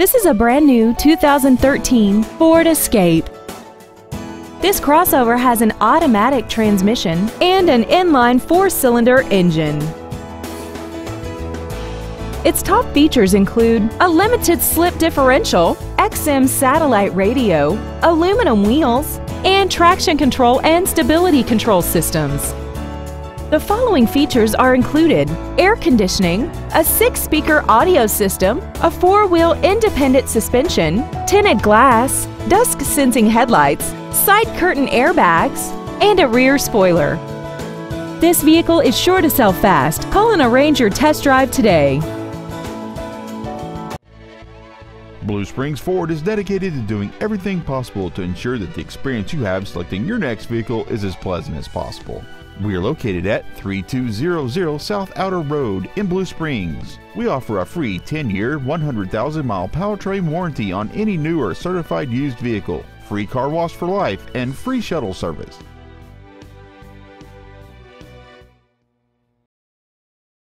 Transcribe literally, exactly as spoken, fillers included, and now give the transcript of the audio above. This is a brand new two thousand thirteen Ford Escape. This crossover has an automatic transmission and an inline four-cylinder engine. Its top features include a limited slip differential, X M satellite radio, aluminum wheels, and traction control and stability control systems. The following features are included: air conditioning, a six-speaker audio system, a four-wheel independent suspension, tinted glass, dusk-sensing headlights, side curtain airbags, and a rear spoiler. This vehicle is sure to sell fast. Call and arrange your test drive today. Blue Springs Ford is dedicated to doing everything possible to ensure that the experience you have selecting your next vehicle is as pleasant as possible. We are located at thirty-two hundred South Outer Road in Blue Springs. We offer a free ten-year, one hundred thousand mile powertrain warranty on any new or certified used vehicle, free car wash for life, and free shuttle service.